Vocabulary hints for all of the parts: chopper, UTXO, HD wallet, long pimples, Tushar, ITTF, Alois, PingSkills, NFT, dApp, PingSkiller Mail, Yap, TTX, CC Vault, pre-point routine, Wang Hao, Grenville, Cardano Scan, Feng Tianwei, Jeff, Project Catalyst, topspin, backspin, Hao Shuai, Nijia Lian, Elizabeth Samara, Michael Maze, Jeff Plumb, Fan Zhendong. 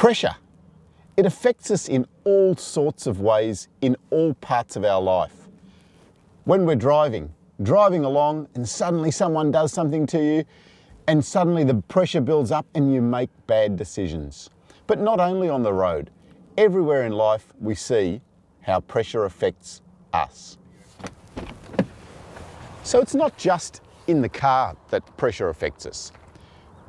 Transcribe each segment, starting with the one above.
Pressure. It affects us in all sorts of ways in all parts of our life. When we're driving along and suddenly someone does something to you and suddenly the pressure builds up and you make bad decisions. But not only on the road, everywhere in life we see how pressure affects us. So it's not just in the car that pressure affects us.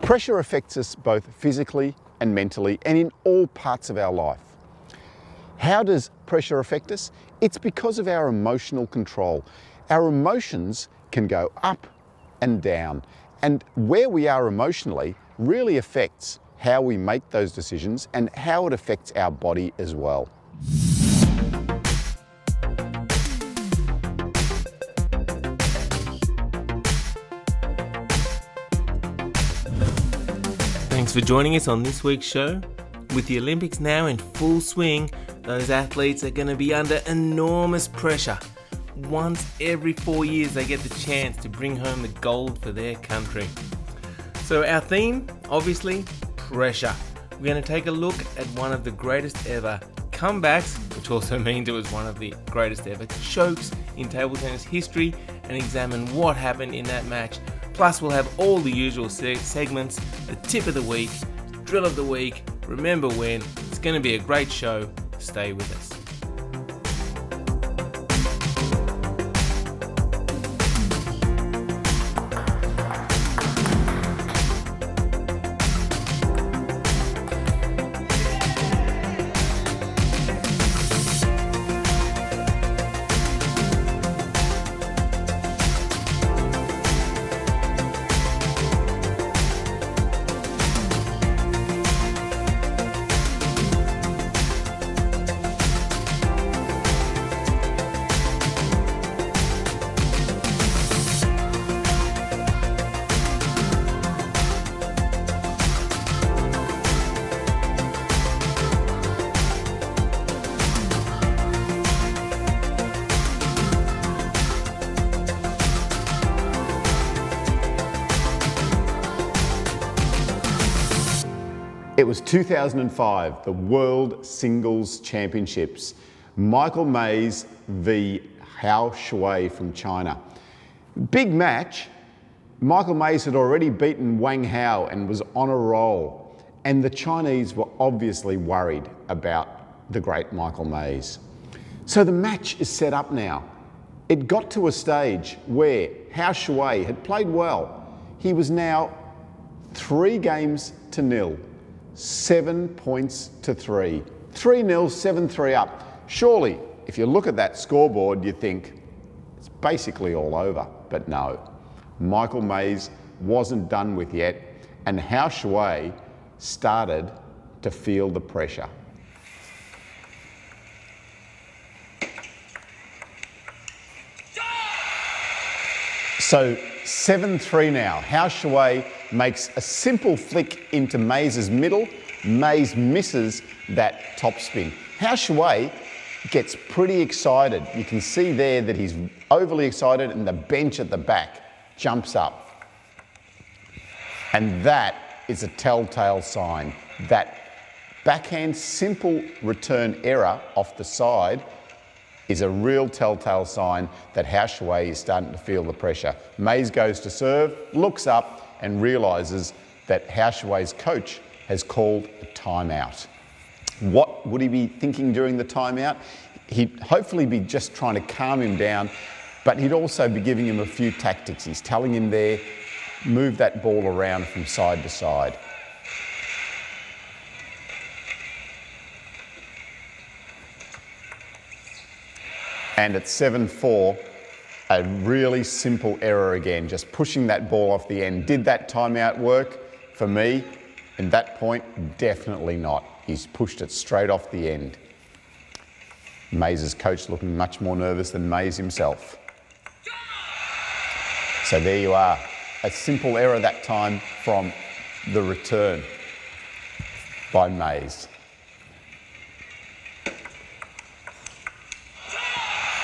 Pressure affects us both physically and mentally and in all parts of our life. How does pressure affect us? It's because of our emotional control. Our emotions can go up and down, and where we are emotionally really affects how we make those decisions and how it affects our body as well. Thanks for joining us on this week's show. With the Olympics now in full swing, those athletes are going to be under enormous pressure. Once every 4 years they get the chance to bring home the gold for their country. So our theme, obviously, pressure. We're going to take a look at one of the greatest ever comebacks, which also means it was one of the greatest ever chokes in table tennis history, and examine what happened in that match. Plus, we'll have all the usual segments, the tip of the week, drill of the week, remember when. It's going to be a great show. Stay with us. It was 2005, the World Singles Championships. Michael Maze v Hao Shuai from China. Big match. Michael Maze had already beaten Wang Hao and was on a roll. And the Chinese were obviously worried about the great Michael Maze. So the match is set up now. It got to a stage where Hao Shuai had played well. He was now 3 games to nil. 7 points to 3. 3-0, 7-3 up. Surely, if you look at that scoreboard, you think it's basically all over. But no, Michael Maze wasn't done with yet, and Hao Shuai started to feel the pressure. So 7-3 now. Hao Shuai makes a simple flick into Maze's middle. Maze misses that topspin. Hao Shuai gets pretty excited. You can see there that he's overly excited, and the bench at the back jumps up. And that is a telltale sign. That backhand simple return error off the side is a real telltale sign that Hao Shuai is starting to feel the pressure. Maze goes to serve, looks up and realises that Hao Shuai's coach has called a timeout. What would he be thinking during the timeout? He'd hopefully be just trying to calm him down, but he'd also be giving him a few tactics. He's telling him there, move that ball around from side to side. And at 7-4, a really simple error again, just pushing that ball off the end. Did that timeout work? For me, at that point, definitely not. He's pushed it straight off the end. Maze's coach looking much more nervous than Maze himself. So there you are, a simple error that time from the return by Maze.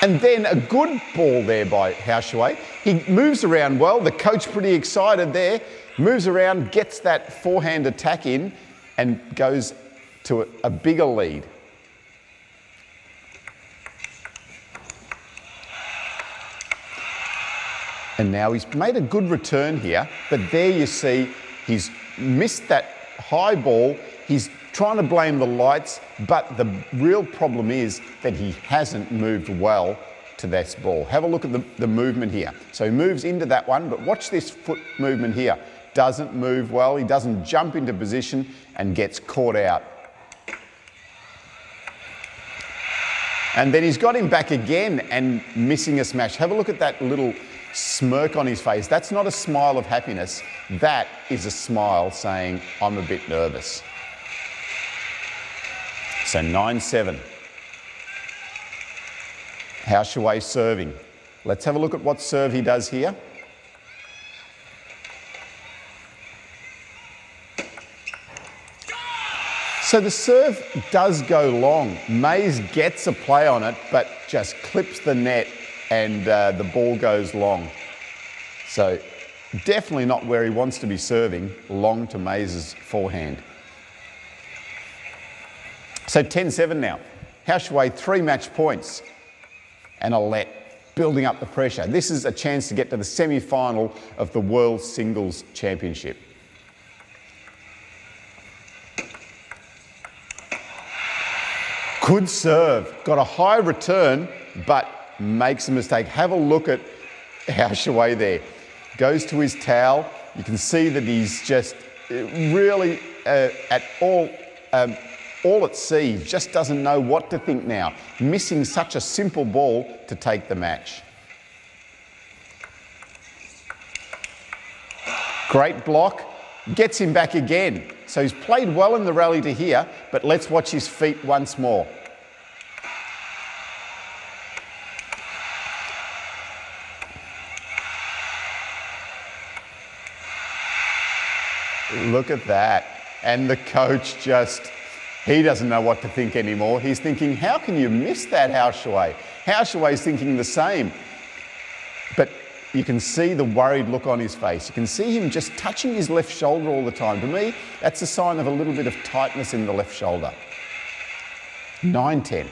And then a good ball there by Hao Shuai. He moves around well, the coach pretty excited there, moves around, gets that forehand attack in and goes to a bigger lead. And now he's made a good return here, but there you see he's missed that high ball. He's trying to blame the lights, but the real problem is that he hasn't moved well to this ball. Have a look at the movement here. So he moves into that one, but watch this foot movement here. Doesn't move well, he doesn't jump into position and gets caught out. And then he's got him back again and missing a smash. Have a look at that little smirk on his face. That's not a smile of happiness. That is a smile saying, I'm a bit nervous. So 9-7. Hao Shuai serving. Let's have a look at what serve he does here. So the serve does go long. Maze gets a play on it, but just clips the net and the ball goes long. So definitely not where he wants to be serving, long to Maze's forehand. So 10-7 now. Hao Shuai 3 match points and a let, building up the pressure. This is a chance to get to the semi-final of the World Singles Championship. Good serve, got a high return, but makes a mistake. Have a look at Hao Shuai there. Goes to his towel. You can see that he's just really at all at sea. Just doesn't know what to think now. Missing such a simple ball to take the match. Great block. Gets him back again. So he's played well in the rally to here, but let's watch his feet once more. Look at that. And the coach just, he doesn't know what to think anymore. He's thinking, how can you miss that, Hao Shuai? Hao Shuai's thinking the same. But you can see the worried look on his face. You can see him just touching his left shoulder all the time. To me, that's a sign of a little bit of tightness in the left shoulder. 9-10.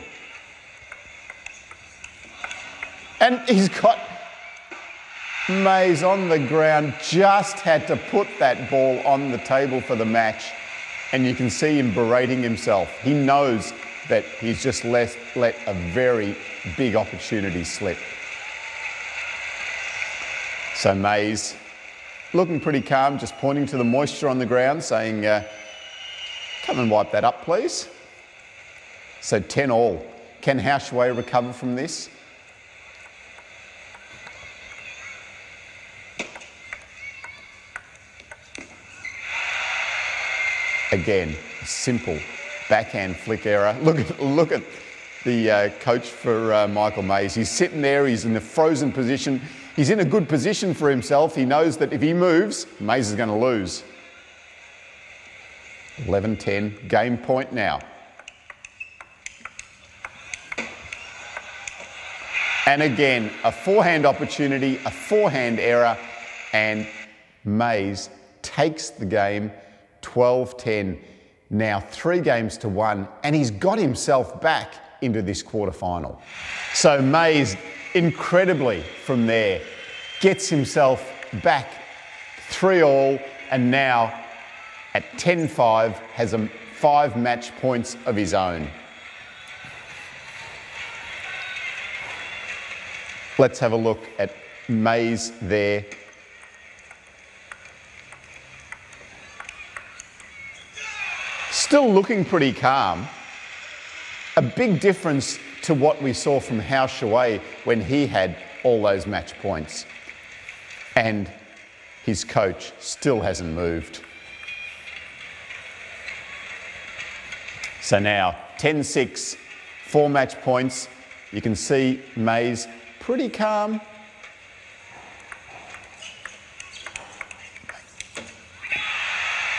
And he's got Maze on the ground, just had to put that ball on the table for the match, and you can see him berating himself. He knows that he's just let a very big opportunity slip. So Maze, looking pretty calm, just pointing to the moisture on the ground, saying, come and wipe that up, please. So 10-all. Can Hao Shuai recover from this? Again, a simple backhand flick error. Look at the coach for Michael Maze. He's sitting there, he's in a frozen position. He's in a good position for himself. He knows that if he moves, Maze is going to lose. 11-10, game point now. And again, a forehand opportunity, a forehand error, and Maze takes the game. 12-10, now 3 games to 1, and he's got himself back into this quarterfinal. So Maze, incredibly from there, gets himself back 3-all, and now at 10-5 has 5 match points of his own. Let's have a look at Maze there. Still looking pretty calm. A big difference to what we saw from Hao Shuai when he had all those match points. And his coach still hasn't moved. So now 10-6, 4 match points. You can see Maze pretty calm.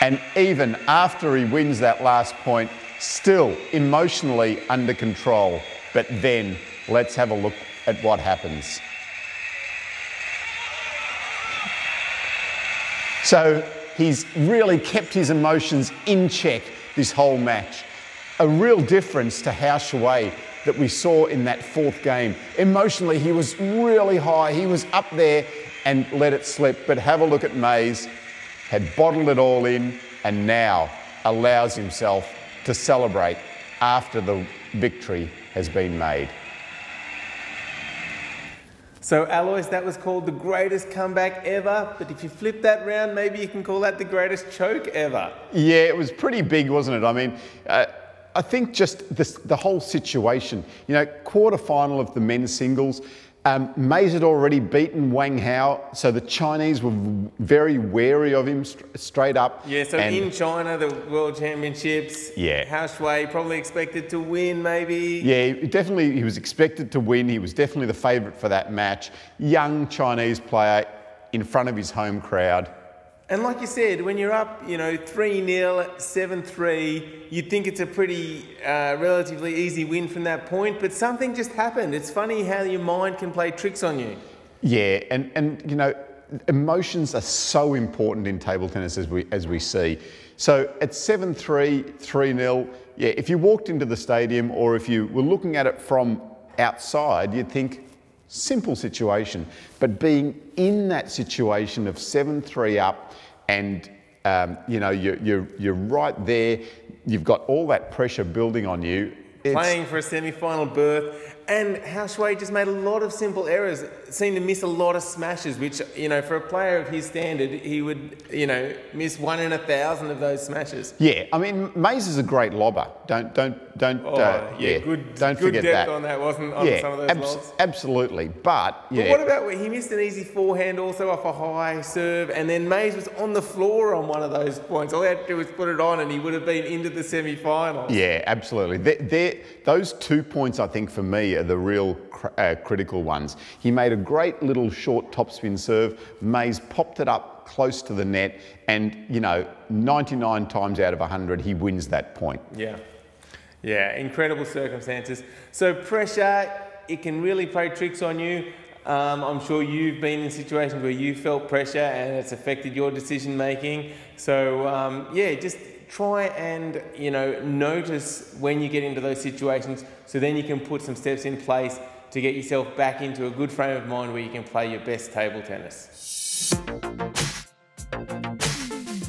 And even after he wins that last point, still emotionally under control. But then, let's have a look at what happens. So he's really kept his emotions in check this whole match. a real difference to Hao Shuai that we saw in that fourth game. Emotionally, he was really high. He was up there and let it slip. But have a look at Maze. Had bottled it all in and now allows himself to celebrate after the victory has been made. So Alois, that was called the greatest comeback ever, but if you flip that round, maybe you can call that the greatest choke ever. Yeah, it was pretty big, wasn't it? I mean, I think just the whole situation, you know, quarterfinal of the men's singles, Maze had already beaten Wang Hao, so the Chinese were very wary of him straight up. Yeah, so in China, the World Championships, yeah. Hao Shuai probably expected to win, maybe. Yeah, definitely he was expected to win. He was definitely the favourite for that match. Young Chinese player in front of his home crowd. And like you said, when you're up, you know, 3-0, 7-3, you'd think it's a pretty relatively easy win from that point, but something just happened. It's funny how your mind can play tricks on you. Yeah, and you know, emotions are so important in table tennis, as we see. So at 7-3, 3-0, yeah, if you walked into the stadium or if you were looking at it from outside, you'd think, simple situation, but being in that situation of 7-3 up and, you know, you're right there, you've got all that pressure building on you. It's playing for a semi-final berth, and Hao Shuai just made a lot of simple errors, seemed to miss a lot of smashes, which, you know, for a player of his standard, he would, you know, miss 1 in 1,000 of those smashes. Yeah, I mean, Maze is a great lobber. Don't. Oh, yeah, don't forget that. Good depth on that, wasn't on some of those lobs. Absolutely, but what about when he missed an easy forehand also off a high serve, and then Maze was on the floor on one of those points. All he had to do was put it on, and he would have been into the semi-final. Yeah, absolutely. Those 2 points, I think, for me, are the real critical ones. He made a great little short topspin serve. Maze popped it up close to the net and, you know, 99 times out of 100, he wins that point. Yeah. Yeah, incredible circumstances. So pressure, it can really play tricks on you. I'm sure you've been in situations where you felt pressure and it's affected your decision making. So, yeah, just try and, you know, notice when you get into those situations so then you can put some steps in place to get yourself back into a good frame of mind where you can play your best table tennis.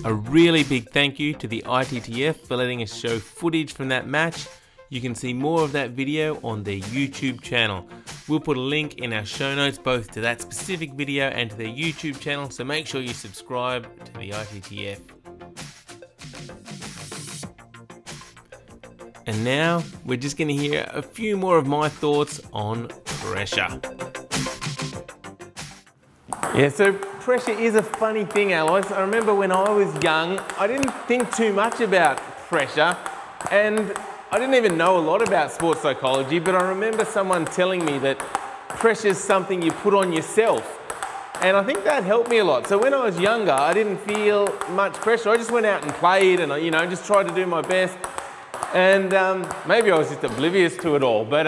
A really big thank you to the ITTF for letting us show footage from that match. You can see more of that video on their YouTube channel. We'll put a link in our show notes both to that specific video and to their YouTube channel, so make sure you subscribe to the ITTF. And now, we're just going to hear a few more of my thoughts on pressure. Yeah, so pressure is a funny thing, Alois. I remember when I was young, I didn't think too much about pressure, and I didn't even know a lot about sports psychology, but I remember someone telling me that pressure is something you put on yourself. And I think that helped me a lot. So when I was younger, I didn't feel much pressure. I just went out and played and, you know, just tried to do my best. And maybe I was just oblivious to it all, but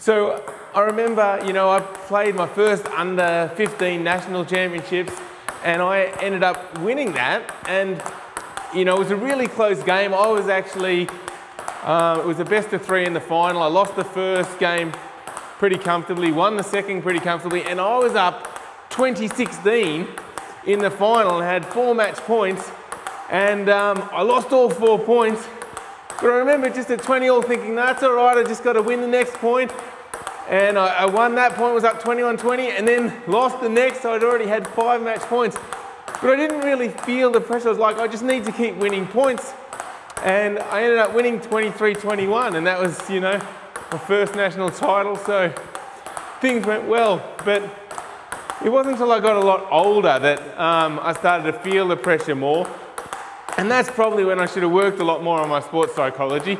so I remember, you know, I played my first under 15 national championships and I ended up winning that. And, you know, it was a really close game. I was actually, it was a best of three in the final. I lost the first game pretty comfortably, won the second pretty comfortably, and I was up 20-16 in the final and had 4 match points. And I lost all 4 points, but I remember just at 20-all thinking, that's all right, I just got to win the next point. And I won that point, was up 21-20, and then lost the next, so I'd already had 5 match points. But I didn't really feel the pressure. I was like, I just need to keep winning points. And I ended up winning 23-21, and that was, you know, my first national title, so things went well. But it wasn't until I got a lot older that I started to feel the pressure more. And that's probably when I should have worked a lot more on my sports psychology.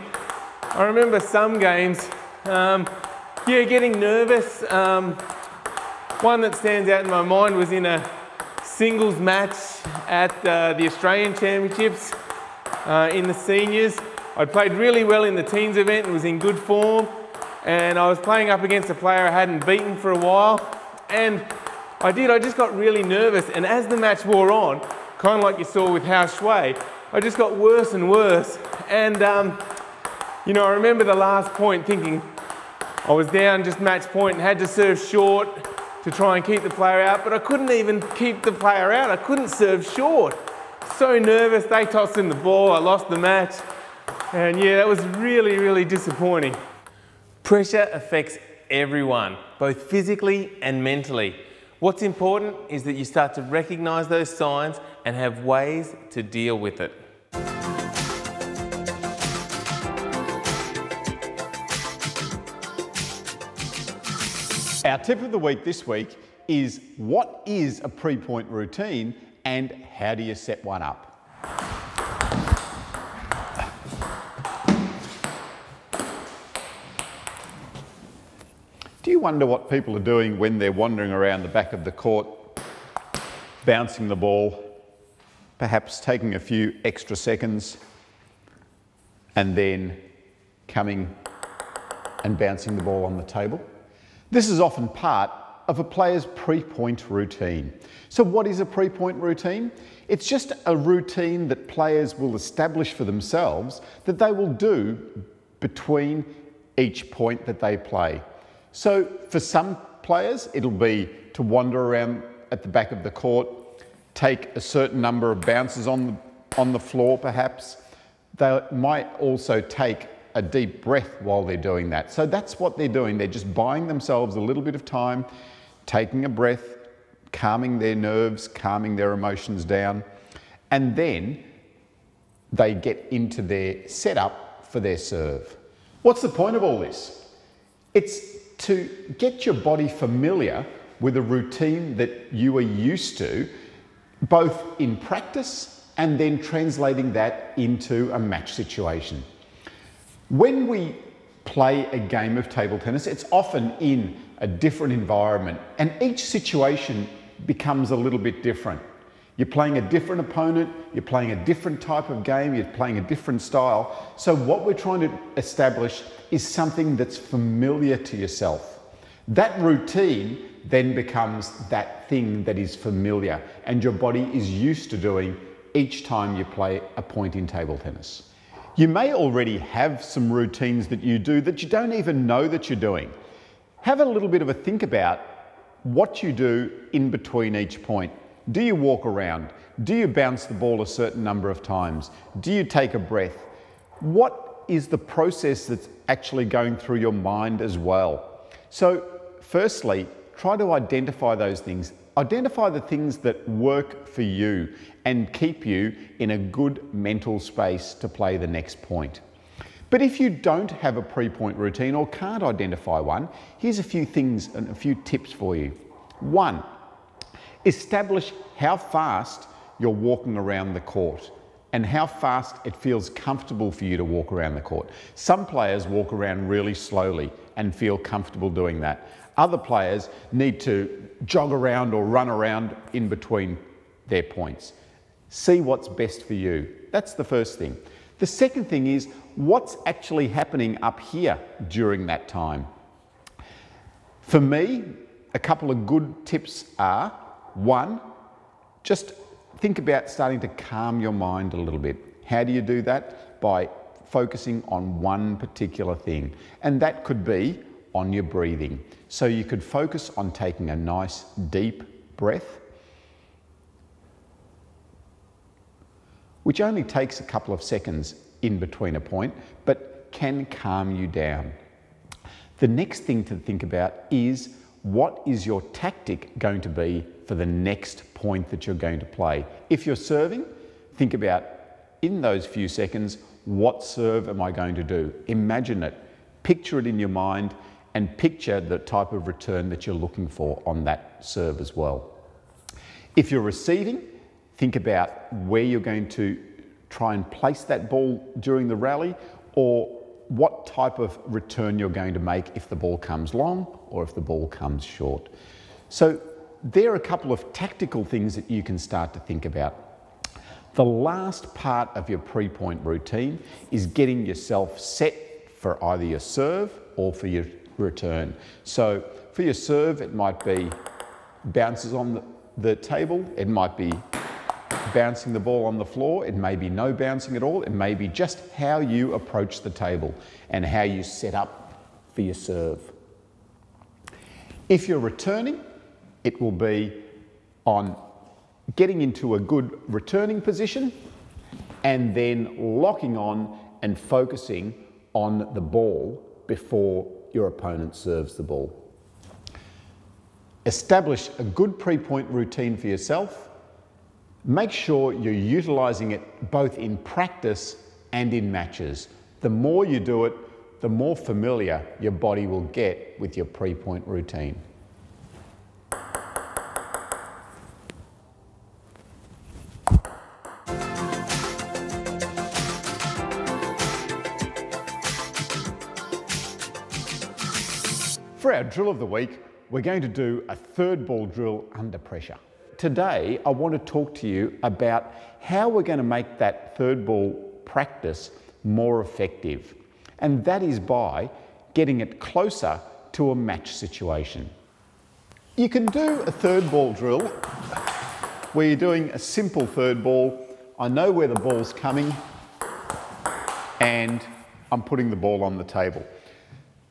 I remember some games, yeah, getting nervous. One that stands out in my mind was in a singles match at the Australian Championships in the seniors. I played really well in the teens event and was in good form. And I was playing up against a player I hadn't beaten for a while. And I just got really nervous. And as the match wore on, kind of like you saw with Hao Shuai, I just got worse and worse. And, you know, I remember the last point thinking I was down just match point and had to serve short to try and keep the player out, but I couldn't even keep the player out. I couldn't serve short. So nervous, they tossed in the ball, I lost the match. And yeah, that was really, really disappointing. Pressure affects everyone, both physically and mentally. What's important is that you start to recognize those signs and have ways to deal with it. Our tip of the week this week is, what is a pre-point routine and how do you set one up? Do you wonder what people are doing when they're wandering around the back of the court, bouncing the ball, perhaps taking a few extra seconds, and then coming and bouncing the ball on the table? This is often part of a player's pre-point routine. So what is a pre-point routine? It's just a routine that players will establish for themselves that they will do between each point that they play. So for some players, it'll be to wander around at the back of the court, take a certain number of bounces on the floor perhaps. They might also take a deep breath while they're doing that. So that's what they're doing. They're just buying themselves a little bit of time, taking a breath, calming their nerves, calming their emotions down, and then they get into their setup for their serve. What's the point of all this? It's to get your body familiar with a routine that you are used to, both in practice and then translating that into a match situation. When we play a game of table tennis, it's often in a different environment and each situation becomes a little bit different. You're playing a different opponent, you're playing a different type of game, you're playing a different style. So what we're trying to establish is something that's familiar to yourself. That routine then becomes that thing that is familiar and your body is used to doing each time you play a point in table tennis. You may already have some routines that you do that you don't even know that you're doing. Have a little bit of a think about what you do in between each point. Do you walk around? Do you bounce the ball a certain number of times? Do you take a breath? What is the process that's actually going through your mind as well? So firstly, try to identify those things. Identify the things that work for you and keep you in a good mental space to play the next point. But if you don't have a pre-point routine or can't identify one, here's a few things and a few tips for you. One, establish how fast you're walking around the court and how fast it feels comfortable for you to walk around the court. Some players walk around really slowly and feel comfortable doing that. Other players need to jog around or run around in between their points. See what's best for you. That's the first thing. The second thing is what's actually happening up here during that time. For me, a couple of good tips are, one, just think about starting to calm your mind a little bit. How do you do that? By focusing on one particular thing. And that could be on your breathing. So you could focus on taking a nice deep breath, which only takes a couple of seconds in between a point, but can calm you down. The next thing to think about is, what is your tactic going to be for the next point that you're going to play? If you're serving, think about, in those few seconds, what serve am I going to do? Imagine it, picture it in your mind, and picture the type of return that you're looking for on that serve as well. If you're receiving, think about where you're going to try and place that ball during the rally, or what type of return you're going to make if the ball comes long or if the ball comes short. So there are a couple of tactical things that you can start to think about. The last part of your pre-point routine is getting yourself set for either your serve or for your return. So for your serve, it might be bounces on the table, it might be bouncing the ball on the floor, it may be no bouncing at all, it may be just how you approach the table and how you set up for your serve. If you're returning, it will be on getting into a good returning position and then locking on and focusing on the ball before your opponent serves the ball. Establish a good pre-point routine for yourself. Make sure you're utilising it both in practice and in matches. The more you do it, the more familiar your body will get with your pre-point routine. For our drill of the week, we're going to do a third ball drill under pressure. Today, I want to talk to you about how we're going to make that third ball practice more effective. And that is by getting it closer to a match situation. You can do a third ball drill where you're doing a simple third ball. I know where the ball's coming and I'm putting the ball on the table.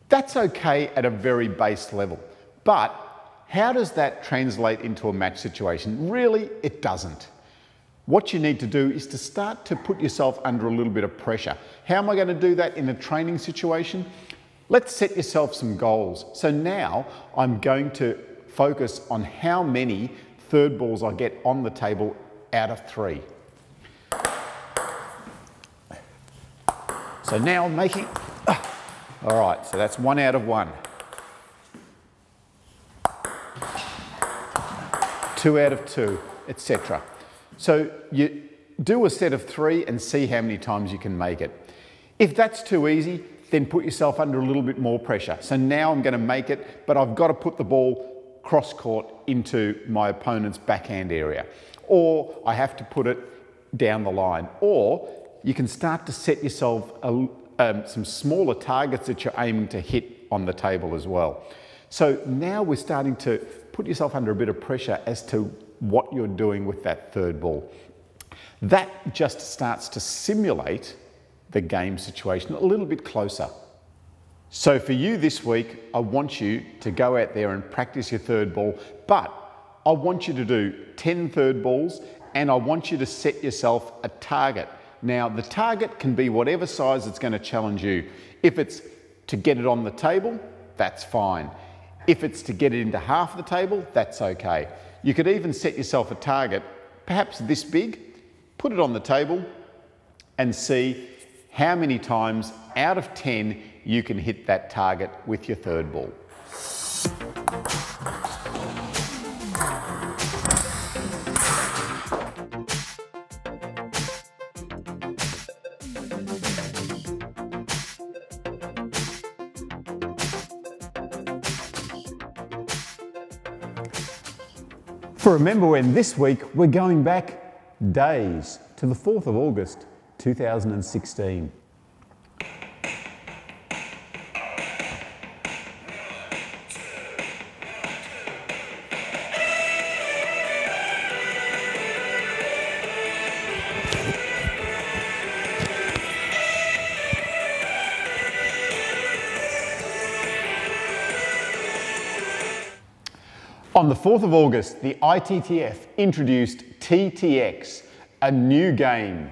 That's okay at a very base level, but how does that translate into a match situation? Really, it doesn't. What you need to do is to start to put yourself under a little bit of pressure. How am I going to do that in a training situation? Let's set yourself some goals. So now I'm going to focus on how many third balls I get on the table out of three. So now I'm making... All right, so that's one out of one. Two out of two, etc. So you do a set of three and see how many times you can make it. If that's too easy, then put yourself under a little bit more pressure. So now I'm going to make it, but I've got to put the ball cross court into my opponent's backhand area. Or I have to put it down the line. Or you can start to set yourself some smaller targets that you're aiming to hit on the table as well. So now we're starting to put yourself under a bit of pressure as to what you're doing with that third ball. That just starts to simulate the game situation a little bit closer. So for you this week, I want you to go out there and practice your third ball, but I want you to do 10 third balls and I want you to set yourself a target. Now, the target can be whatever size it's going to challenge you. If it's to get it on the table, that's fine. If it's to get it into half the table, that's okay. You could even set yourself a target, perhaps this big, put it on the table and see how many times out of 10 you can hit that target with your third ball. So remember when this week we're going back days to the 4th of August 2016. On the 4th of August, the ITTF introduced TTX, a new game.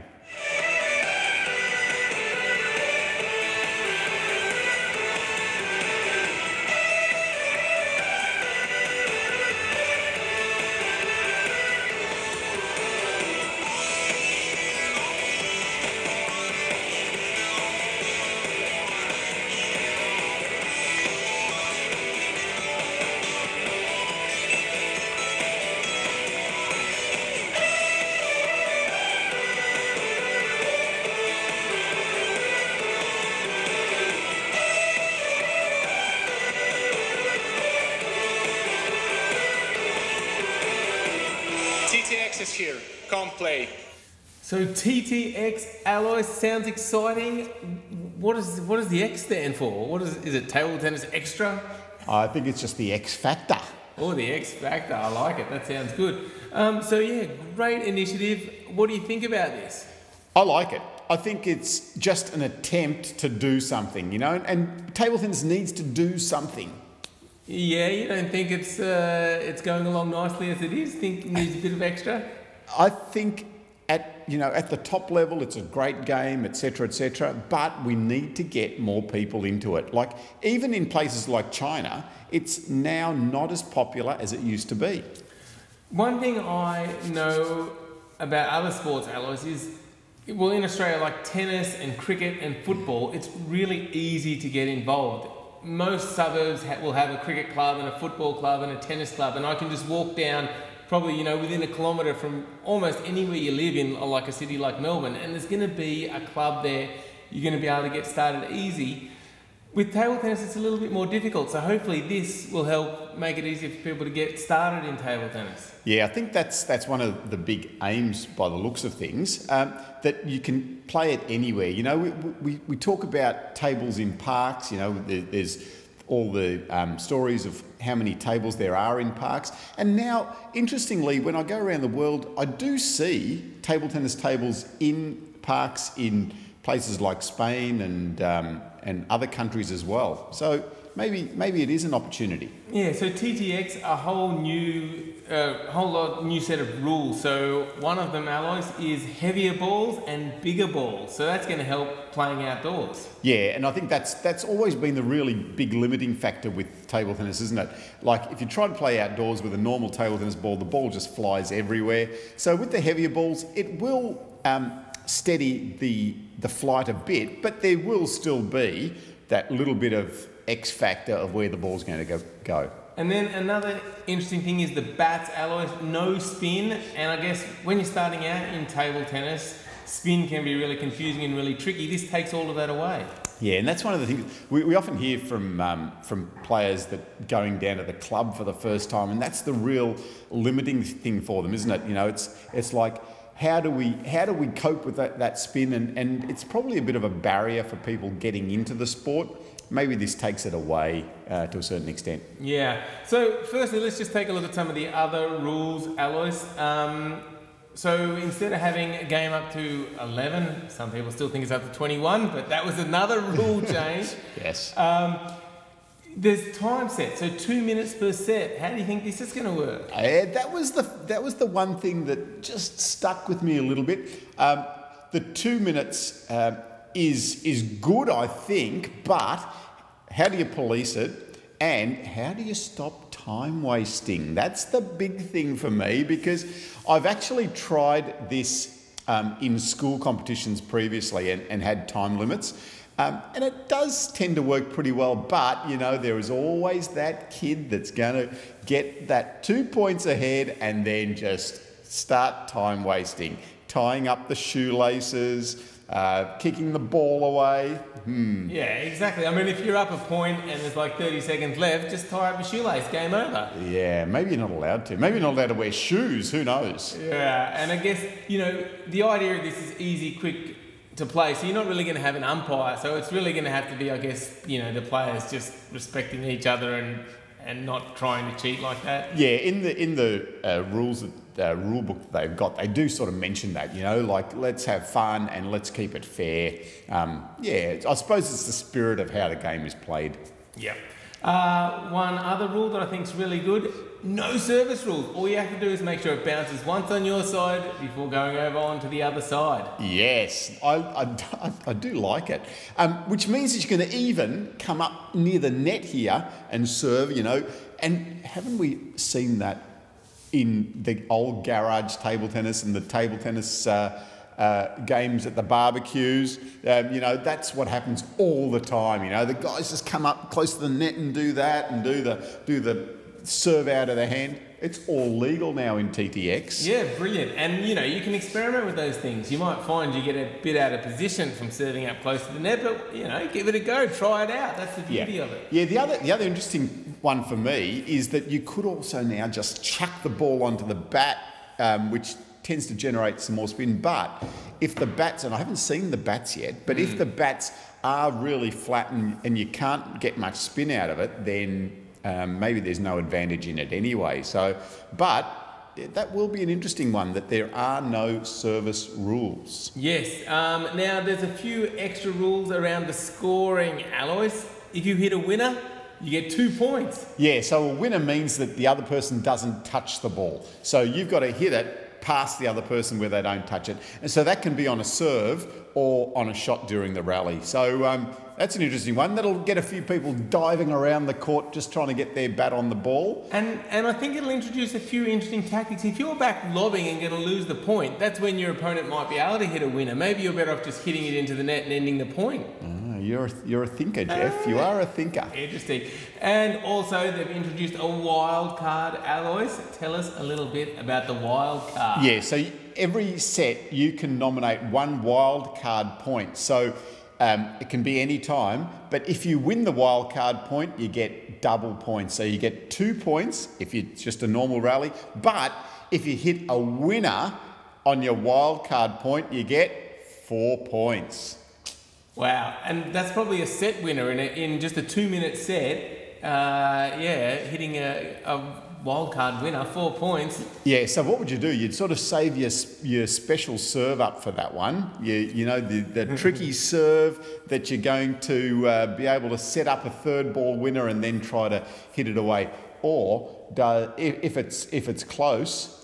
Here, come play. So TTX, Alois, sounds exciting. What does the X stand for? Is it table tennis extra? I think it's just the X factor. Oh, the X factor, I like it, that sounds good. So yeah, great initiative. What do you think about this? I like it. I think it's just an attempt to do something, you know, and table tennis needs to do something. Yeah, you don't think it's going along nicely as it is? Think it needs a bit of extra? I think at the top level, it's a great game, etc., but we need to get more people into it. Like, even in places like China, it's now not as popular as it used to be. One thing I know about other sports, Alois, is, well, in Australia, like tennis and cricket and football, it's really easy to get involved. Most suburbs will have a cricket club and a football club and a tennis club, and I can just walk down probably, you know, within a kilometre from almost anywhere you live in, like a city like Melbourne, and there's going to be a club there. You're going to be able to get started easy. With table tennis, it's a little bit more difficult, so hopefully this will help make it easier for people to get started in table tennis. Yeah, I think that's one of the big aims by the looks of things, that you can play it anywhere. You know, we talk about tables in parks, you know, there's all the stories of how many tables there are in parks. And now, interestingly, when I go around the world, I do see table tennis tables in parks in places like Spain and other countries as well. So maybe it is an opportunity. Yeah, so TTX, a whole lot new set of rules. So one of them, Alois, is heavier balls and bigger balls. So that's going to help playing outdoors. Yeah, and I think that's always been the really big limiting factor with table tennis, isn't it? Like, if you try to play outdoors with a normal table tennis ball, the ball just flies everywhere. So with the heavier balls, it will steady the flight a bit, but there will still be that little bit of X factor of where the ball's going to go. And then another interesting thing is the bats, Alois, no spin. And I guess when you're starting out in table tennis, spin can be really confusing and really tricky. This takes all of that away. Yeah, and that's one of the things we often hear from players that going down to the club for the first time, and that's the real limiting thing for them, isn't it? You know, it's like, how do we cope with that spin? And it's probably a bit of a barrier for people getting into the sport. Maybe this takes it away to a certain extent. Yeah. So firstly, let's just take a look at some of the other rules, Alois. So instead of having a game up to 11, some people still think it's up to 21, but that was another rule change. Yes. There's time set, so 2 minutes per set. How do you think this is going to work? That was the one thing that just stuck with me a little bit. The 2 minutes is good, I think, but how do you police it? And how do you stop time wasting? That's the big thing for me, because I've actually tried this in school competitions previously and had time limits. And it does tend to work pretty well, but, you know, there is always that kid that's going to get that 2 points ahead and then just start time wasting, tying up the shoelaces, kicking the ball away. Yeah, exactly. I mean, if you're up a point and there's like 30 seconds left, just tie up your shoelace, game over. Yeah, maybe you're not allowed to. Maybe you're not allowed to wear shoes, who knows? Yeah, and I guess, you know, the idea of this is easy, quick to play, so you're not really going to have an umpire, so it's really going to have to be, I guess, you know, the players just respecting each other and not trying to cheat like that. Yeah, in the rules that rule book that they've got, they do sort of mention that, you know, like, let's have fun and let's keep it fair. Yeah, I suppose it's the spirit of how the game is played. Yeah. One other rule that I think is really good, no service rules. All you have to do is make sure it bounces once on your side before going over onto the other side. Yes, I do like it, which means that you're going to even come up near the net here and serve, you know, and haven't we seen that in the old garage table tennis and the table tennis games at the barbecues? You know, that's what happens all the time. You know, the guys just come up close to the net and do that and do the serve out of the hand. It's all legal now in TTX. Yeah, brilliant. And, you know, you can experiment with those things. You might find you get a bit out of position from serving up close to the net, but, you know, give it a go, try it out. That's the beauty of it. Yeah, the other interesting one for me is that you could also now just chuck the ball onto the bat, which tends to generate some more spin. But if the bats, and I haven't seen the bats yet, but if the bats are really flat and you can't get much spin out of it, then maybe there's no advantage in it anyway. So, but that will be an interesting one, that there are no service rules. Yes. Now, there's a few extra rules around the scoring, Alois. If you hit a winner, you get 2 points. Yeah, so a winner means that the other person doesn't touch the ball. So you've got to hit it past the other person where they don't touch it. And so that can be on a serve or on a shot during the rally. So that's an interesting one. That'll get a few people diving around the court just trying to get their bat on the ball. And I think it'll introduce a few interesting tactics. If you're back lobbing and going to lose the point, that's when your opponent might be able to hit a winner. Maybe you're better off just hitting it into the net and ending the point. You're a thinker, Jeff. You are a thinker. Interesting. And also, they've introduced a wild card, Alois. Tell us a little bit about the wild card. Yeah, so every set you can nominate one wild card point. So it can be any time, but if you win the wild card point, you get double points. So you get 2 points if it's just a normal rally, but if you hit a winner on your wild card point, you get 4 points. Wow, and that's probably a set winner in just a 2 minute set. Yeah, hitting a wildcard winner, 4 points. Yeah, so what would you do? You'd sort of save your special serve up for that one. You know, the tricky serve that you're going to be able to set up a third ball winner and then try to hit it away. Or if it's close,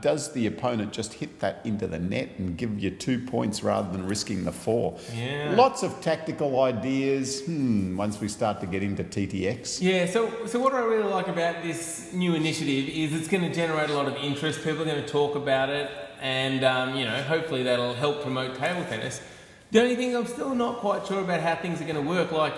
does the opponent just hit that into the net and give you 2 points rather than risking the 4? Yeah. Lots of tactical ideas. Once we start to get into TTX. Yeah. So what I really like about this new initiative is it's going to generate a lot of interest. People are going to talk about it, and you know, hopefully that'll help promote table tennis. The only thing I'm still not quite sure about how things are going to work, like,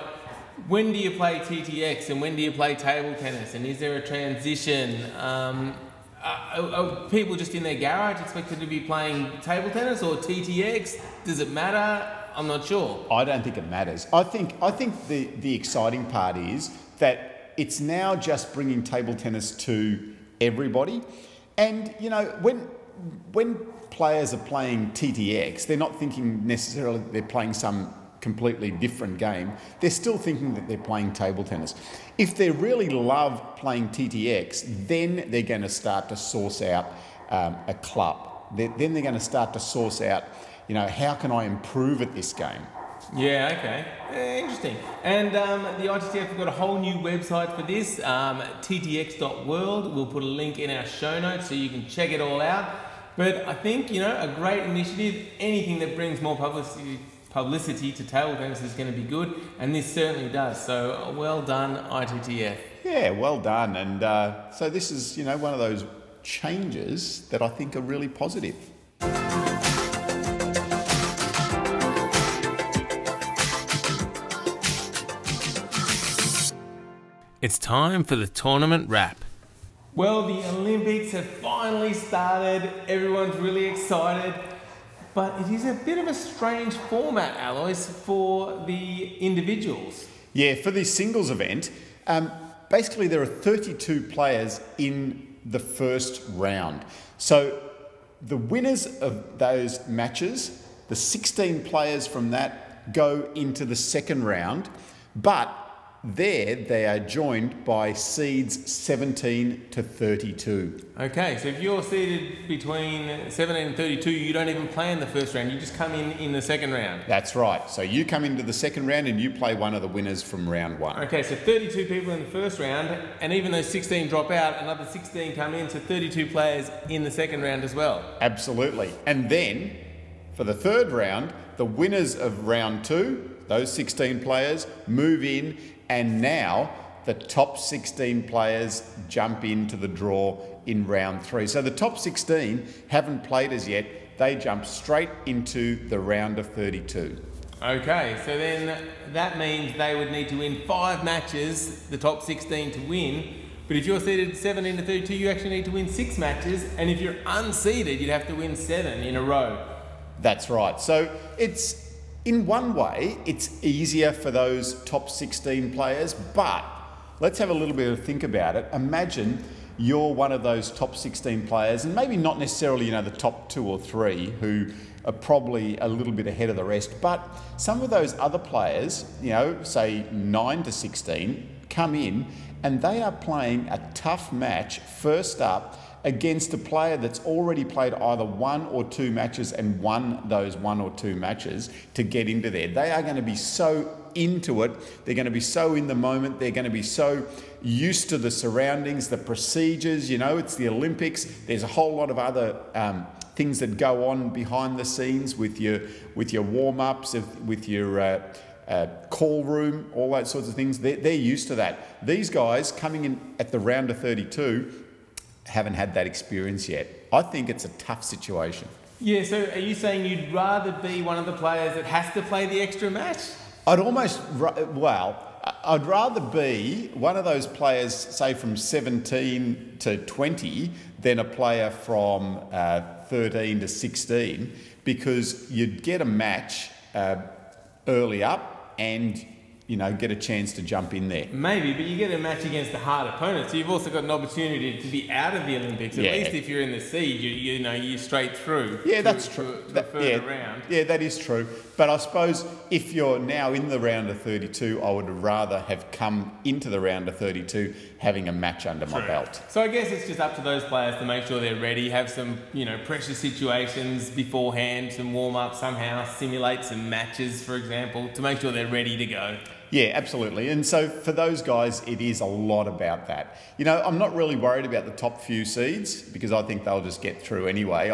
when do you play TTX and when do you play table tennis, and is there a transition? Are people just in their garage expected to be playing table tennis or TTX? Does it matter? I'm not sure. I don't think it matters. I think the exciting part is that it's now just bringing table tennis to everybody. And you know, when players are playing TTX, they're not thinking necessarily they're playing some completely different game. They're still thinking that they're playing table tennis. If they really love playing TTX, then they're going to start to source out a club. Then they're going to start to source out, you know, how can I improve at this game? Yeah, okay. Interesting. And the ITTF have got a whole new website for this, ttx.world. We'll put a link in our show notes so you can check it all out. But I think, you know, a great initiative, anything that brings more publicity to table tennis is going to be good, and this certainly does. So well done, ITTF. Yeah, well done. And so this is, you know, one of those changes that I think are really positive. It's time for the tournament wrap. Well, the Olympics have finally started. Everyone's really excited. But it is a bit of a strange format, Alois, for the individuals. Yeah, for the singles event, basically there are 32 players in the first round. So the winners of those matches, the 16 players from that, go into the second round. But there they are joined by seeds 17 to 32. Okay, so if you're seeded between 17 and 32, you don't even play in the first round. You just come in the second round. That's right. So you come into the second round and you play one of the winners from round one. Okay, so 32 people in the first round, and even though 16 drop out, another 16 come in, so 32 players in the second round as well. Absolutely. And then for the third round, the winners of round two, those 16 players, move in. And now the top 16 players jump into the draw in round three. So the top 16 haven't played as yet. They jump straight into the round of 32. Okay, so then that means they would need to win 5 matches, the top 16, to win. But if you're seeded 17 to 32, you actually need to win 6 matches. And if you're unseeded, you'd have to win 7 in a row. That's right. So it's... in one way, it's easier for those top 16 players, but let's have a little bit of a think about it. Imagine you're one of those top 16 players, and maybe not necessarily, you know, the top 2 or 3 who are probably a little bit ahead of the rest, but some of those other players, you know, say 9 to 16, come in and they are playing a tough match first up against a player that's already played either one or two matches and won those one or two matches to get into there. They are going to be so into it. They're going to be so in the moment. They're going to be so used to the surroundings, the procedures. You know, it's the Olympics. There's a whole lot of other things that go on behind the scenes with your warm-ups, with your call room, all those sorts of things. They're used to that. These guys coming in at the round of 32 haven't had that experience yet. I think it's a tough situation. Yeah, so are you saying you'd rather be one of the players that has to play the extra match? I'd almost, well, I'd rather be one of those players, say, from 17 to 20 than a player from 13 to 16, because you'd get a match early up and, you know, get a chance to jump in there. Maybe, but you get a match against a hard opponent, so you've also got an opportunity to be out of the Olympics. At least if you're in the seed, you know, you're straight through. Yeah, that's true. To a further round. Yeah, that is true. But I suppose if you're now in the round of 32, I would rather have come into the round of 32 having a match under my belt. So I guess it's just up to those players to make sure they're ready, have some, you know, pressure situations beforehand, some warm-up somehow, simulate some matches, for example, to make sure they're ready to go. Yeah, absolutely. And so for those guys, it is a lot about that. You know, I'm not really worried about the top few seeds because I think they'll just get through anyway.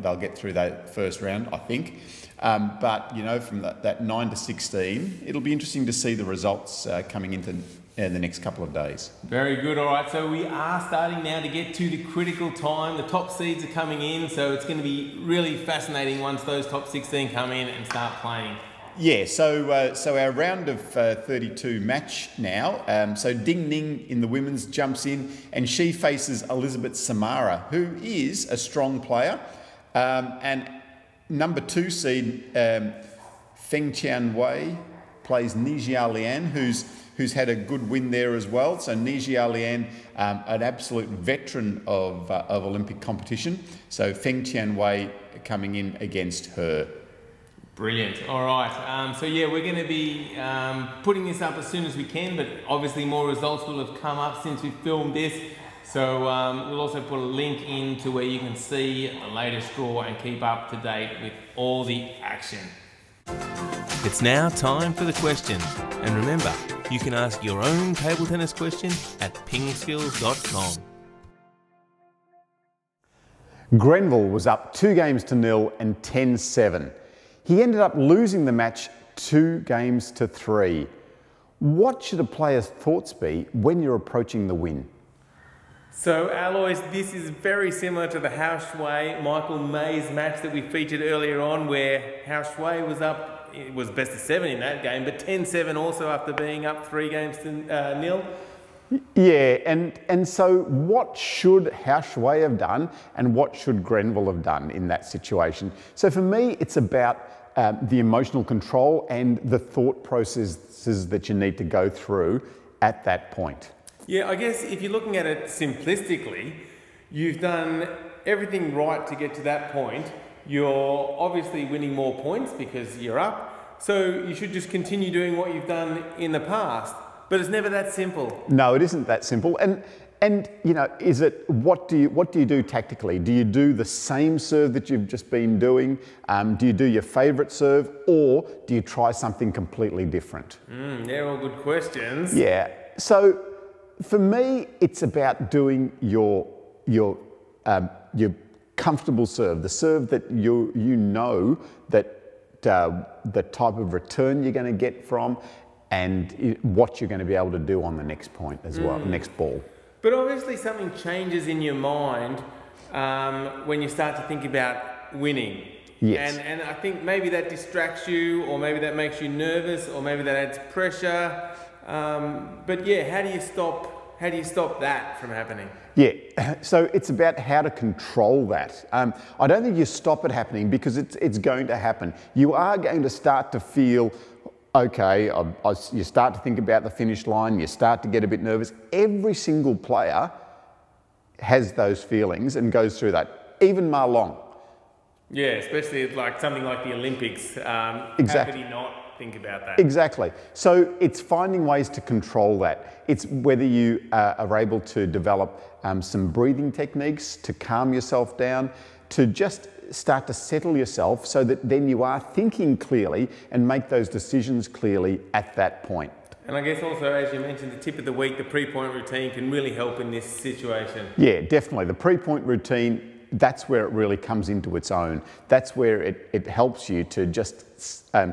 They'll get through that first round, I think. But, you know, from that 9 to 16, it'll be interesting to see the results coming into the next couple of days. Very good. All right, so we are starting now to get to the critical time. The top seeds are coming in, so it's going to be really fascinating once those top 16 come in and start playing. Yeah, so our round of 32 match now. So Ding Ning in the women's jumps in, and she faces Elizabeth Samara, who is a strong player. And number 2 seed Feng Tianwei plays Nijia Lian, who's had a good win there as well. So Nijia Lian, an absolute veteran of Olympic competition. So Feng Tianwei coming in against her. Brilliant. All right. So, yeah, we're going to be putting this up as soon as we can, but obviously more results will have come up since we filmed this. So we'll also put a link in to where you can see the latest draw and keep up to date with all the action. It's now time for the question. And remember, you can ask your own table tennis question at pingskills.com. Grenville was up 2 games to nil and 10-7. He ended up losing the match 2 games to 3. What should a player's thoughts be when you're approaching the win? So Alois, this is very similar to the Hao Shuai Michael Maze match that we featured earlier on, where Hao Shuai was up, it was best of 7 in that game, but 10-7 also after being up 3 games to nil. Yeah, and so what should Hao Shuai have done and what should Grenville have done in that situation? So for me, it's about the emotional control and the thought processes that you need to go through at that point. Yeah, I guess if you're looking at it simplistically, you've done everything right to get to that point. You're obviously winning more points because you're up, so you should just continue doing what you've done in the past. But it's never that simple. No, it isn't that simple. And you know, is it what do you do tactically? Do you do the same serve that you've just been doing? Do you do your favourite serve, or do you try something completely different? They're all good questions. Yeah. So for me, it's about doing your comfortable serve, the serve that you know that the type of return you're going to get from, and what you're going to be able to do on the next point as well, next ball. But obviously something changes in your mind when you start to think about winning. Yes. And I think maybe that distracts you, or maybe that makes you nervous, or maybe that adds pressure. But yeah, how do you stop that from happening? Yeah, so it's about how to control that. I don't think you stop it happening, because it's going to happen. You are going to start to feel, okay, you start to think about the finish line, you start to get a bit nervous. Every single player has those feelings and goes through that, even Ma Long. Yeah, especially like something like the Olympics. Exactly. How could he not think about that. Exactly. So it's finding ways to control that. It's whether you are able to develop some breathing techniques to calm yourself down, to just start to settle yourself so that then you are thinking clearly and make those decisions clearly at that point. And I guess also, as you mentioned, the tip of the week, the pre-point routine can really help in this situation. Yeah, definitely. The pre-point routine, that's where it really comes into its own. That's where it helps you to just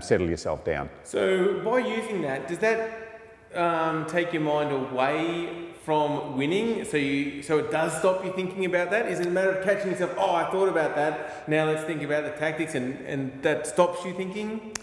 settle yourself down. So by using that, does that take your mind away from winning? So it does stop you thinking about that? Is it a matter of catching yourself, oh, I thought about that, now let's think about the tactics, and that stops you thinking?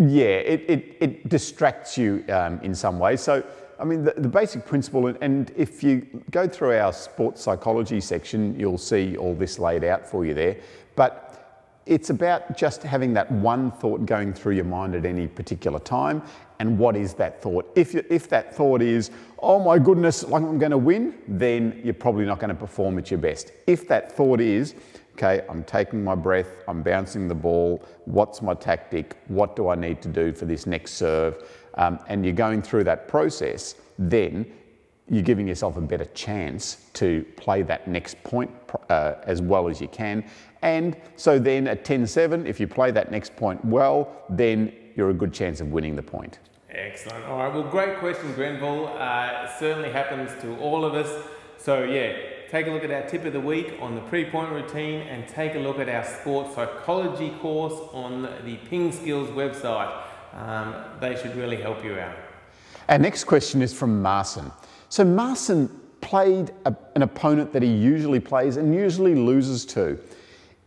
Yeah, it distracts you in some way. So, I mean, the basic principle, and if you go through our sports psychology section, you'll see all this laid out for you there, but it's about just having that one thought going through your mind at any particular time, and what is that thought? If that thought is, oh my goodness, I'm going to win, then you're probably not going to perform at your best. If that thought is, okay, I'm taking my breath, I'm bouncing the ball, what's my tactic, what do I need to do for this next serve? And you're going through that process, then you're giving yourself a better chance to play that next point as well as you can. And so then at 10-7, if you play that next point well, then you're a good chance of winning the point. Excellent. All right, well, great question, Grenville. It certainly happens to all of us. So yeah, take a look at our tip of the week on the pre-point routine, and take a look at our sports psychology course on the PingSkills website. They should really help you out. Our next question is from Marcin. So Marcin played an opponent that he usually plays and usually loses to.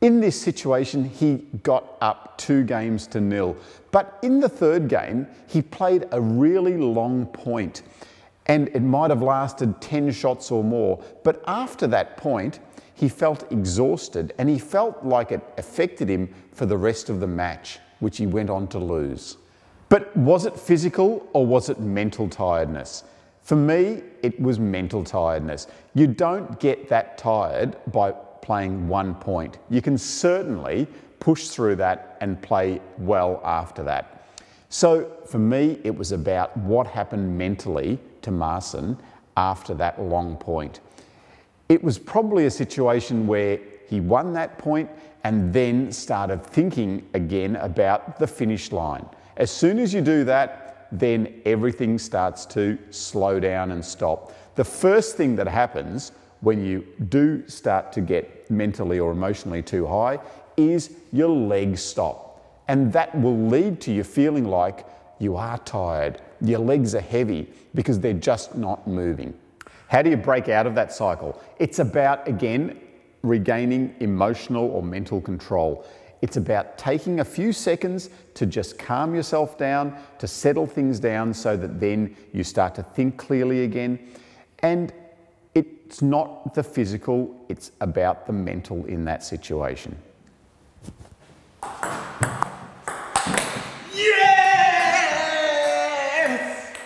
In this situation, he got up 2 games to nil. But in the 3rd game, he played a really long point, and it might have lasted 10 shots or more. But after that point, he felt exhausted, and he felt like it affected him for the rest of the match, which he went on to lose. But was it physical or was it mental tiredness? For me, it was mental tiredness. You don't get that tired by playing 1 point. You can certainly push through that and play well after that. So for me, it was about what happened mentally to Marcin after that long point. It was probably a situation where he won that point and then started thinking again about the finish line. As soon as you do that, then everything starts to slow down and stop. The first thing that happens when you do start to get mentally or emotionally too high is your legs stop. And that will lead to you feeling like you are tired, your legs are heavy because they're just not moving. How do you break out of that cycle? It's about, again, regaining emotional or mental control. It's about taking a few seconds to just calm yourself down, to settle things down so that then you start to think clearly again. And it's not the physical, it's about the mental in that situation. Yes!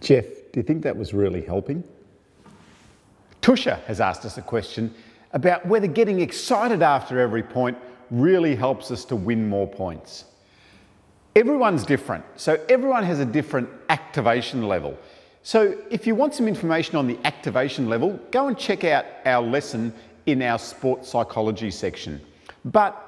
Jeff, do you think that was really helping? Tushar has asked us a question about whether getting excited after every point really helps us to win more points. Everyone's different, so everyone has a different activation level. So if you want some information on the activation level, go and check out our lesson in our sports psychology section. But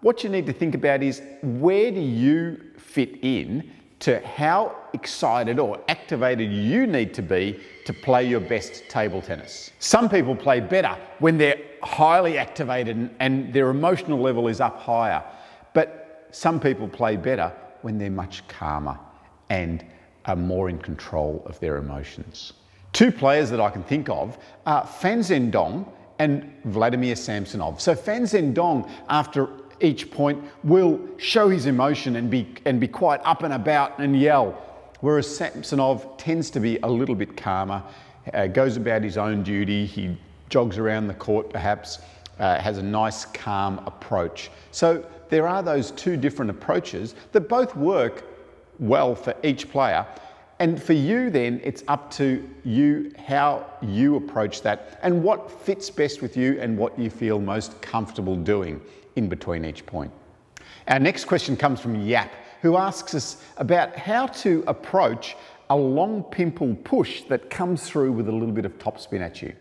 what you need to think about is, where do you fit in to how excited or activated you need to be to play your best table tennis. Some people play better when they're highly activated and their emotional level is up higher, but some people play better when they're much calmer and are more in control of their emotions. 2 players that I can think of are Fan Zhendong and Vladimir Samsonov. So Fan Zhendong, after each point, will show his emotion and be quite up and about and yell, whereas Samsonov tends to be a little bit calmer, goes about his own duty, he jogs around the court perhaps, has a nice calm approach. So there are those 2 different approaches that both work well for each player, and for you then it's up to you how you approach that and what fits best with you and what you feel most comfortable doing. in between each point. Our next question comes from Yap, who asks us about how to approach a long pimple push that comes through with a little bit of topspin at you.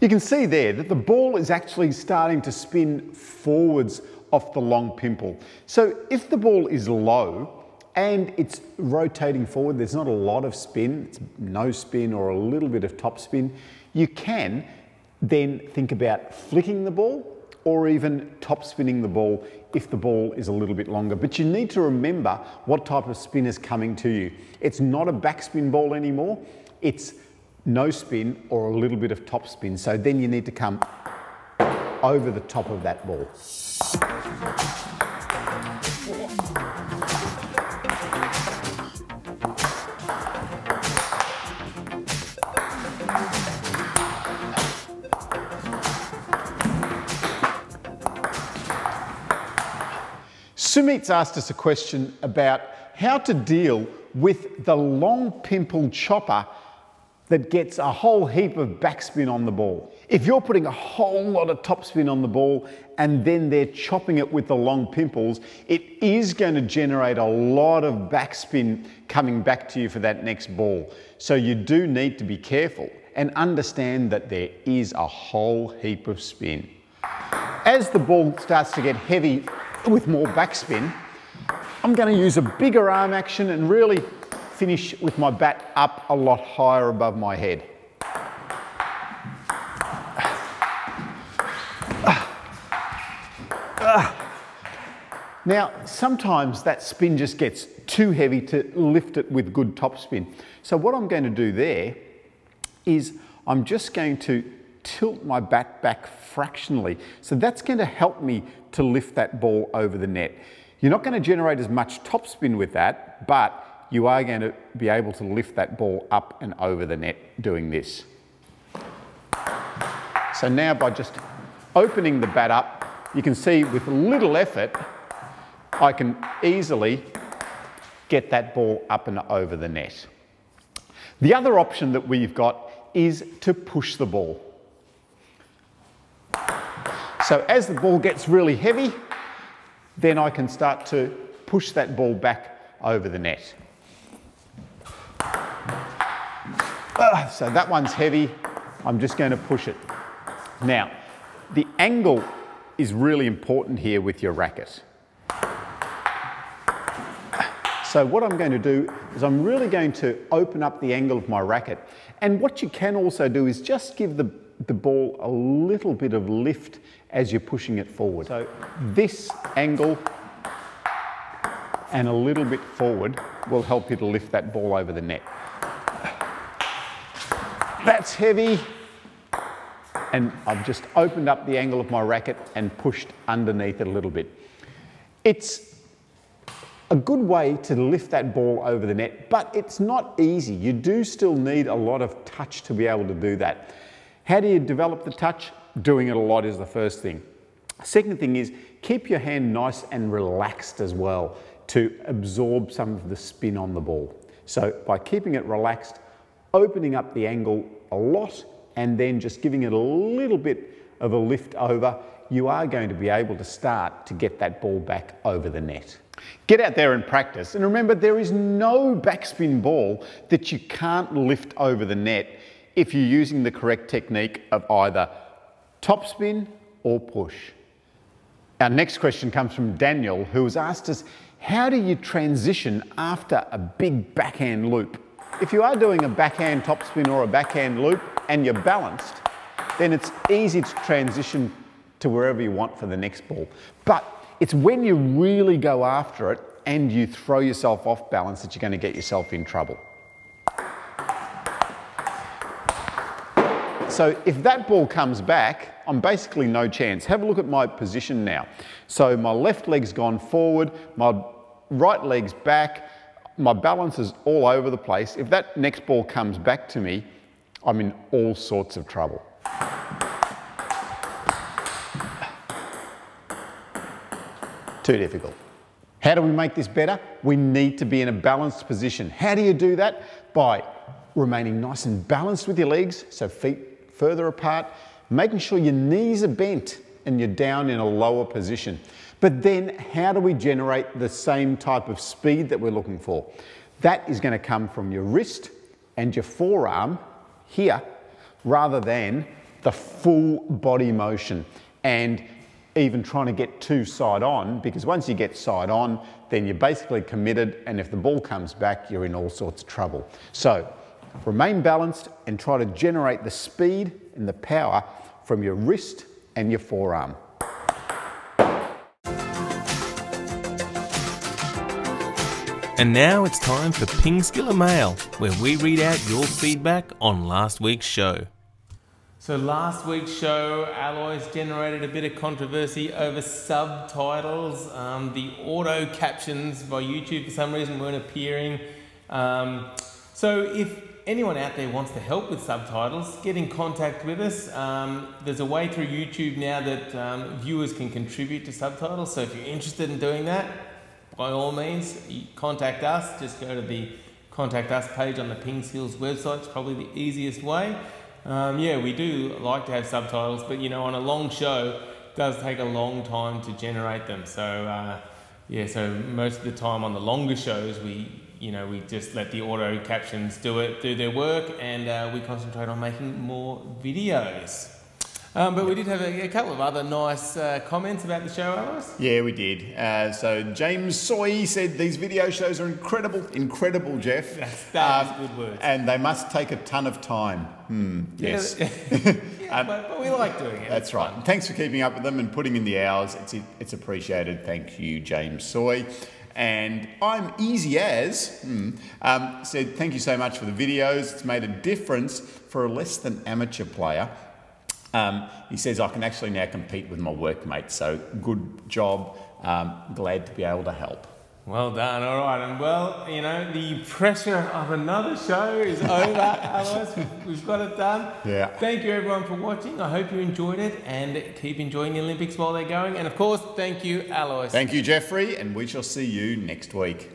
You can see there that the ball is actually starting to spin forwards off the long pimple. So if the ball is low and it's rotating forward, there's not a lot of spin, it's no spin or a little bit of topspin, you can then think about flicking the ball or even topspinning the ball if the ball is a little bit longer. But you need to remember what type of spin is coming to you. It's not a backspin ball anymore, it's no spin or a little bit of topspin. So then you need to come over the top of that ball. Sumit's asked us a question about how to deal with the long pimple chopper that gets a whole heap of backspin on the ball. If you're putting a whole lot of topspin on the ball and then they're chopping it with the long pimples, it is going to generate a lot of backspin coming back to you for that next ball. So you do need to be careful and understand that there is a whole heap of spin. As the ball starts to get heavy with more backspin, I'm going to use a bigger arm action and really finish with my bat up a lot higher above my head. Now, sometimes that spin just gets too heavy to lift it with good topspin. So what I'm going to do there is I'm just going to tilt my bat back fractionally. So that's going to help me to lift that ball over the net. You're not going to generate as much topspin with that, but you are going to be able to lift that ball up and over the net doing this. So now by just opening the bat up, you can see with little effort, I can easily get that ball up and over the net. The other option that we've got is to push the ball. So as the ball gets really heavy, then I can start to push that ball back over the net. So that one's heavy, I'm just going to push it. Now, the angle is really important here with your racket. So what I'm going to do is I'm really going to open up the angle of my racket. And what you can also do is just give the ball a little bit of lift as you're pushing it forward. So this angle and a little bit forward will help you to lift that ball over the net. That's heavy, and I've just opened up the angle of my racket and pushed underneath it a little bit. It's a good way to lift that ball over the net, but it's not easy. You do still need a lot of touch to be able to do that. How do you develop the touch? Doing it a lot is the first thing. Second thing is keep your hand nice and relaxed as well to absorb some of the spin on the ball. So by keeping it relaxed, opening up the angle a lot and then just giving it a little bit of a lift over, you are going to be able to start to get that ball back over the net. Get out there and practice, and remember there is no backspin ball that you can't lift over the net if you're using the correct technique of either topspin or push. Our next question comes from Daniel, who has asked us, how do you transition after a big backhand loop? If you are doing a backhand topspin or a backhand loop and you're balanced, then it's easy to transition to wherever you want for the next ball. But it's when you really go after it and you throw yourself off balance that you're going to get yourself in trouble. So if that ball comes back, I'm basically no chance. Have a look at my position now. So my left leg's gone forward, my right leg's back, my balance is all over the place. If that next ball comes back to me, I'm in all sorts of trouble. Too difficult. How do we make this better? We need to be in a balanced position. How do you do that? By remaining nice and balanced with your legs, so feet further apart, making sure your knees are bent and you're down in a lower position. But then how do we generate the same type of speed that we're looking for? That is going to come from your wrist and your forearm here, rather than the full body motion and even trying to get too side on, because once you get side on, then you're basically committed, and if the ball comes back, you're in all sorts of trouble. So remain balanced and try to generate the speed and the power from your wrist and your forearm. And now it's time for PingSkills Mail, where we read out your feedback on last week's show. So last week's show, Alois generated a bit of controversy over subtitles. The auto captions by YouTube for some reason weren't appearing. So if anyone out there wants to help with subtitles, get in contact with us. There's a way through YouTube now that viewers can contribute to subtitles. So if you're interested in doing that, by all means, contact us. Just go to the Contact Us page on the PingSkills website. It's probably the easiest way. Yeah, we do like to have subtitles, but you know, on a long show, it does take a long time to generate them. So yeah, so most of the time on the longer shows, we just let the auto captions do their work, and we concentrate on making more videos. But we did have a couple of other nice comments about the show, Alice. Yeah, we did. So James Soy said, these video shows are incredible. Incredible, Jeff. That's good words. And they must take a ton of time. Yes. Yeah, but we like doing it. That's right. Fun. Thanks for keeping up with them and putting in the hours. It's appreciated. Thank you, James Soy. And I'm Easy As said, thank you so much for the videos. It's made a difference for a less than amateur player. He says, I can actually now compete with my workmates, so good job, glad to be able to help. Well done, all right, and well, you know, the pressure of another show is over, Alois, we've got it done. Yeah. Thank you everyone for watching, I hope you enjoyed it, and keep enjoying the Olympics while they're going, and of course, thank you, Alois. Thank you, Jeffrey, and we shall see you next week.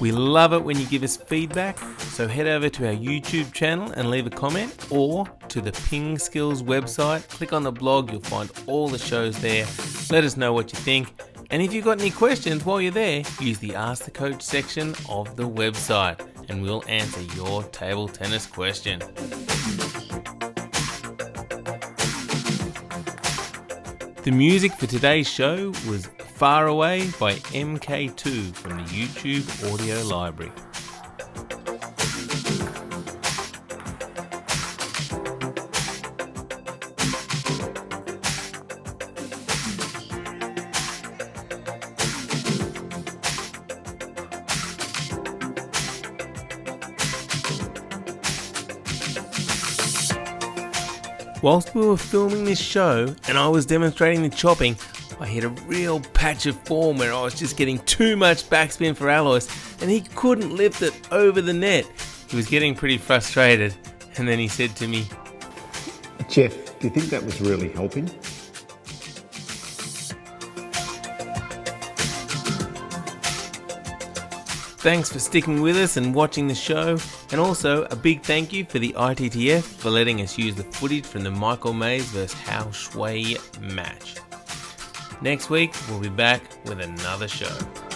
We love it when you give us feedback, so head over to our YouTube channel and leave a comment, or to the PingSkills website, click on the blog, you'll find all the shows there. Let us know what you think, and if you've got any questions while you're there, use the Ask the Coach section of the website, and we'll answer your table tennis question. The music for today's show was Far Away by MK2 from the YouTube Audio Library. Whilst we were filming this show and I was demonstrating the chopping, I hit a real patch of form where I was just getting too much backspin for Alois, and he couldn't lift it over the net. He was getting pretty frustrated, and then he said to me, Jeff, do you think that was really helping? Thanks for sticking with us and watching the show, and also a big thank you for the ITTF for letting us use the footage from the Michael Maze vs Hao Shuai match. Next week, we'll be back with another show.